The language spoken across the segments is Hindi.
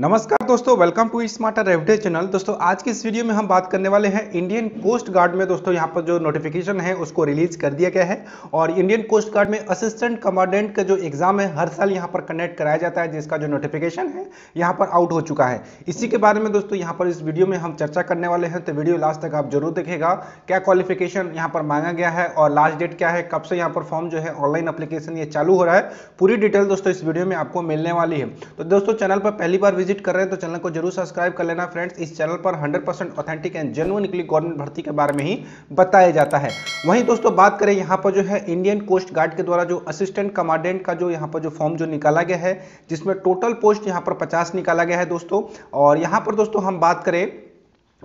नमस्कार दोस्तों, welcome to Smarter Everyday channel. दोस्तों आज की इस वीडियो में हम बात करने वाले हैं इंडियन कोस्ट गार्ड में दोस्तों यहाँ पर जो नोटिफिकेशन है उसको रिलीज कर दिया गया है और इंडियन कोस्ट गार्ड में असिस्टेंट कमांडेंट का जो एग्जाम है हर साल यहाँ पर कंडक्ट कराया जाता है, जिसका जो नोटिफिकेशन है यहाँ पर आउट हो चुका है। इसी के बारे में दोस्तों यहाँ पर इस वीडियो में हम चर्चा करने वाले हैं, तो वीडियो लास्ट तक आप जरूर देखेगा। क्या क्वालिफिकेशन यहाँ पर मांगा गया है और लास्ट डेट क्या है, कब से यहाँ पर फॉर्म जो है ऑनलाइन अप्लीकेशन ये चालू हो रहा है, पूरी डिटेल दोस्तों इस वीडियो में आपको मिलने वाली है। तो दोस्तों चैनल पर पहली बार विजिट कर रहे हैं तो चैनल को जरूर सब्सक्राइब कर लेना फ्रेंड्स। इस चैनल पर 100% ऑथेंटिक एंड जेन्युइन गवर्नमेंट भर्ती के बारे में ही बताया जाता है। वहीं दोस्तों बात करें यहाँ पर जो है इंडियन कोस्ट गार्ड के द्वारा जो असिस्टेंट कमांडेंट का जो यहाँ पर जो फॉर्म जो निकाला गया है, जिसमें टोटल पोस्ट यहाँ पर 50 निकाला गया है दोस्तों। और यहाँ पर दोस्तों हम बात करें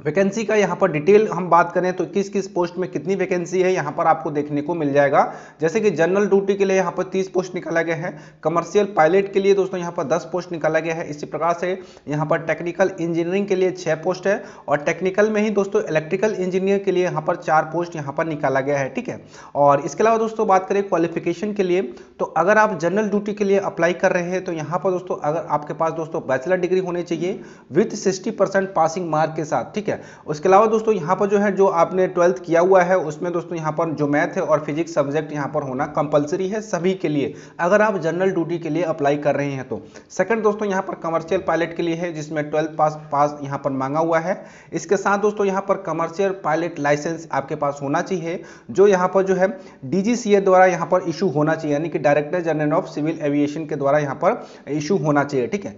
वैकेंसी का, यहाँ पर डिटेल हम बात करें तो किस किस पोस्ट में कितनी वैकेंसी है यहाँ पर आपको देखने को मिल जाएगा। जैसे कि जनरल ड्यूटी के लिए यहाँ पर 30 पोस्ट निकाला गया है, कमर्शियल पायलट के लिए दोस्तों यहाँ पर 10 पोस्ट निकाला गया है। इसी प्रकार से यहाँ पर टेक्निकल इंजीनियरिंग के लिए 6 पोस्ट है और टेक्निकल में ही दोस्तों इलेक्ट्रिकल इंजीनियर के लिए यहाँ पर 4 पोस्ट यहाँ पर निकाला गया है, ठीक है। और इसके अलावा दोस्तों बात करें क्वालिफिकेशन के लिए, तो अगर आप जनरल ड्यूटी के लिए अप्लाई कर रहे हैं तो यहाँ पर दोस्तों अगर आपके पास दोस्तों बैचलर डिग्री होनी चाहिए विथ 60% पासिंग मार्क के साथ, ठीक है। उसके अलावा दोस्तों यहाँ पर जो है जो आपने 12th किया हुआ है उसमें दोस्तों यहाँ पर जो मैथ है और फिजिक्स सब्जेक्ट यहाँ पर होना कंपलसरी है सभी के लिए, अगर आप जनरल ड्यूटी के लिए अप्लाई कर रहे हैं तो। सेकंड दोस्तों यहाँ पर कमर्शियल पायलट के लिए है, जिसमें 12th पास यहाँ पर मांगा हुआ है। इसके साथ दोस्तों यहाँ पर कमर्शियल पायलट लाइसेंस आपके पास होना चाहिए, जो यहाँ पर जो है DGCA द्वारा यहाँ पर इशू होना चाहिए, यानी कि director general of civil aviation के द्वारा यहाँ पर इशू होना चाहिए, ठीक है।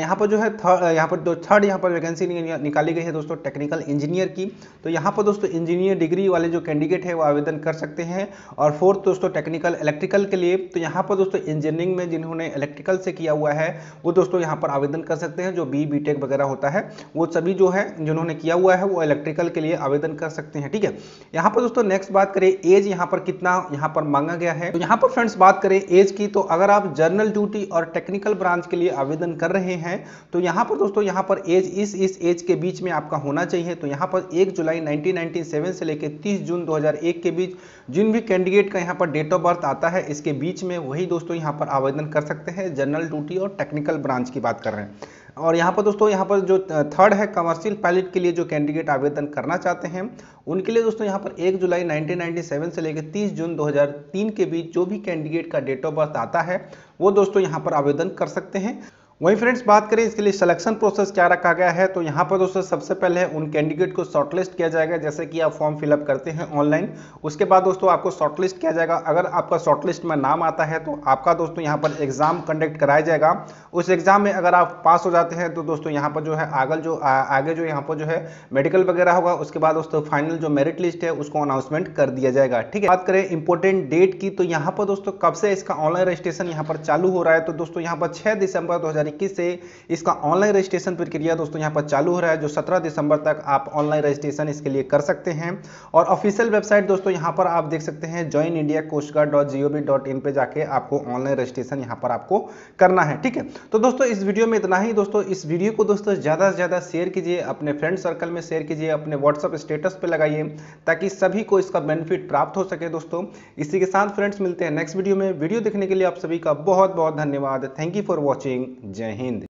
यहाँ पर जो है थर्ड यहाँ पर वैकेंसी निकाली गई है दोस्तों टेक्निकल इंजीनियर की, तो यहाँ पर दोस्तों इंजीनियर डिग्री वाले जो कैंडिडेट है वो आवेदन कर सकते हैं। और फोर्थ दोस्तों टेक्निकल इलेक्ट्रिकल के लिए, तो यहाँ पर दोस्तों इंजीनियरिंग में जिन्होंने इलेक्ट्रिकल से किया हुआ है वो दोस्तों यहाँ पर आवेदन कर सकते हैं। जो BE BTech वगैरह होता है वो सभी जो है जिन्होंने किया हुआ है वो इलेक्ट्रिकल के लिए आवेदन कर सकते हैं, ठीक है। यहाँ पर दोस्तों नेक्स्ट बात करें एज यहाँ पर कितना यहाँ पर मांगा गया है, तो यहाँ पर फ्रेंड्स बात करें एज की, तो अगर आप जनरल ड्यूटी और टेक्निकल ब्रांच के लिए आवेदन कर रहे हैं तो यहाँ पर दोस्तों यहाँ पर एज इस एज के बीच में आपका होना चाहिए। तो यहाँ पर 1 जुलाई 1997 से लेकर 30 जून 2001 के बीच जिन भी कैंडिडेट का यहाँ पर डेट ऑफ बर्थ आता है इसके बीच में, वही दोस्तों यहाँ पर आवेदन कर सकते हैं। जनरल ड्यूटी और टेक्निकल ब्रांच की बात कर रहे हैं। और यहाँ पर दोस्तों यहाँ पर जो थर्ड है कमर्शियल पायलट के लिए जो कैंडिडेट आवेदन करना चाहते हैं उनके लिए दोस्तों यहाँ पर 1 जुलाई 1997 से लेकर 30 जून 2003 के बीच जो भी कैंडिडेट का डेट ऑफ बर्थ आता है वो दोस्तों यहाँ पर आवेदन कर सकते हैं। वहीं फ्रेंड्स बात करें इसके लिए सिलेक्शन प्रोसेस क्या रखा गया है, तो यहाँ पर दोस्तों सबसे पहले उन कैंडिडेट को शॉर्टलिस्ट किया जाएगा, जैसे कि आप फॉर्म फिलअप करते हैं ऑनलाइन, उसके बाद दोस्तों आपको शॉर्टलिस्ट किया जाएगा। अगर आपका शॉर्टलिस्ट में नाम आता है तो आपका दोस्तों यहाँ पर एग्जाम कंडक्ट कराया जाएगा। उस एग्जाम में अगर आप पास हो जाते हैं तो दोस्तों यहाँ पर जो है आगे जो यहाँ पर जो है मेडिकल वगैरह होगा, उसके बाद दोस्तों फाइनल जो मेरिट लिस्ट है उसको अनाउंसमेंट कर दिया जाएगा, ठीक है। बात करें इंपॉर्टेंट डेट की, तो यहाँ पर दोस्तों कब से इसका ऑनलाइन रजिस्ट्रेशन यहाँ पर चालू हो रहा है, तो दोस्तों यहाँ पर 6 दिसंबर 2021 से इसका ऑनलाइन रजिस्ट्रेशन प्रक्रिया दोस्तों यहां पर चालू हो रहा है, जो 17 दिसंबर तक आप ऑनलाइन रजिस्ट्रेशन इसके लिए कर सकते हैं। और ऑफिशियल वेबसाइट दोस्तों यहां पर आप देख सकते हैं joinindiacoastguard.gov.in पे जाके आपको ऑनलाइन रजिस्ट्रेशन यहां पर आपको करना है, ठीक है। तो दोस्तों इस वीडियो में इतना ही। दोस्तों इस वीडियो को दोस्तों ज्यादा से ज्यादा शेयर कीजिए, अपने फ्रेंड सर्कल में शेयर कीजिए, अपने व्हाट्सएप स्टेटस पे लगाइए ताकि सभी को इसका बेनिफिट प्राप्त हो सके। दोस्तों इसी के साथ फ्रेंड्स मिलते हैं नेक्स्ट वीडियो में। वीडियो देखने के लिए आप सभी का बहुत बहुत धन्यवाद। Thank you for watching. जय हिंद।